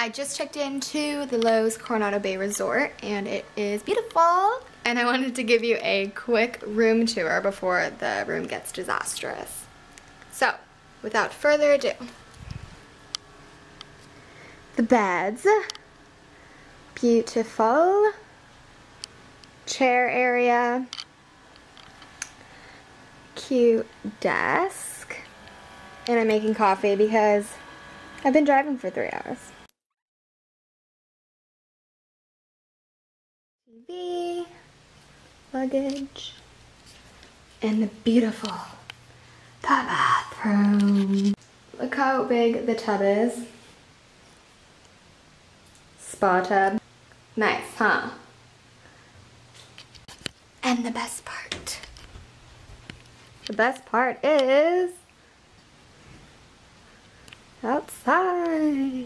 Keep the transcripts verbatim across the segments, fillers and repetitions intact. I just checked into the Loews Coronado Bay Resort and it is beautiful. And I wanted to give you a quick room tour before the room gets disastrous. So, without further ado, the beds, beautiful, chair area, cute desk, and I'm making coffee because I've been driving for three hours. T V, luggage, and the beautiful tub bathroom. Look how big the tub is. Spa tub. Nice, huh? And the best part. The best part is outside.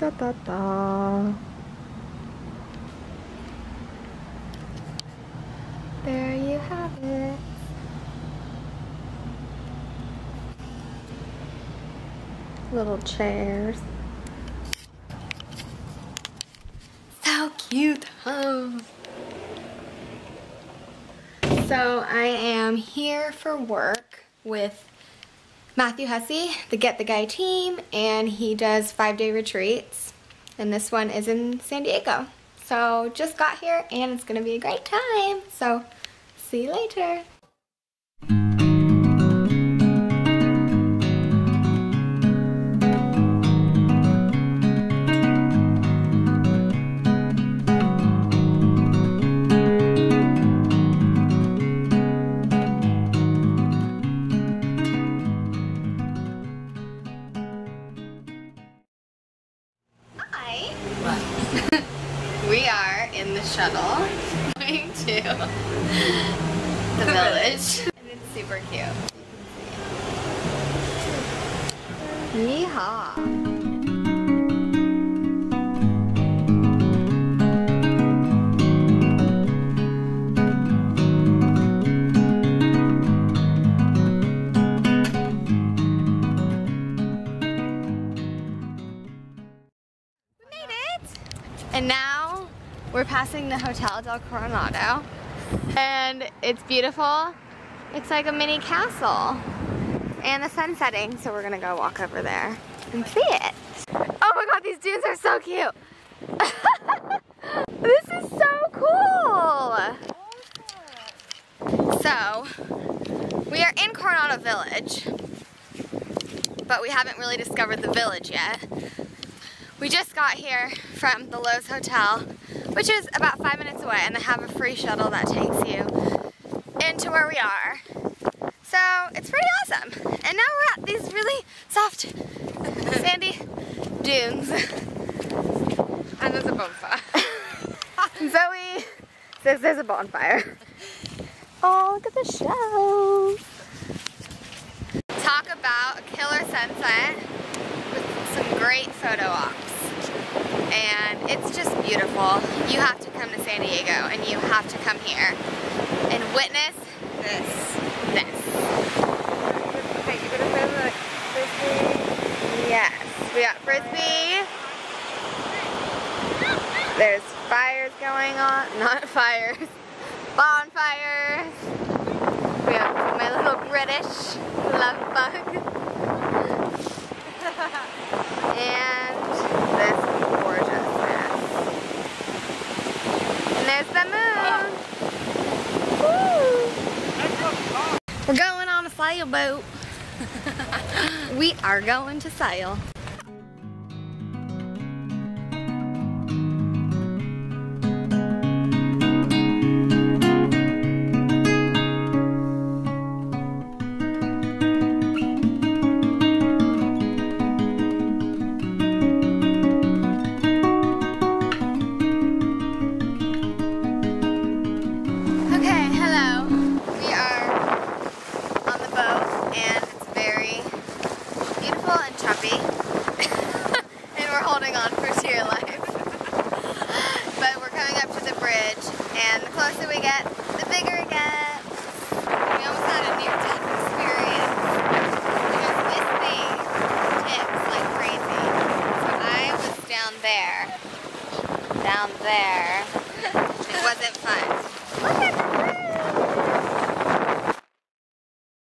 Da, da, da. There you have it. Little chairs. So cute, huh? So I am here for work with Matthew Hussey, the Get the Guy team, and he does five-day retreats, and this one is in San Diego. So just got here, and it's gonna be a great time. So see you later. We are in the shuttle going to the village. And it's super cute. Yeehaw! And now we're passing the Hotel Del Coronado, and it's beautiful. It's like a mini castle, and the sun's setting, so we're gonna go walk over there and see it. Oh my god, these dunes are so cute. This is so cool. So we are in Coronado Village, but we haven't really discovered the village yet. We just got here from the Loews Hotel, which is about five minutes away, and they have a free shuttle that takes you into where we are. So it's pretty awesome. And now we're at these really soft, sandy dunes. And there's a bonfire. Zoe says there's a bonfire. Oh, look at the show. Talk about a killer sunset. Some great photo ops, and it's just beautiful. You have to come to San Diego, and you have to come here and witness this. This. Yes, we got frisbee. There's fires going on, not fires, bonfires. We have my little British love bug. And this gorgeous mess. And there's the moon. Woo. We're going on a sailboat. We are going to sail. And it's very beautiful and chubby. down there. It wasn't fun.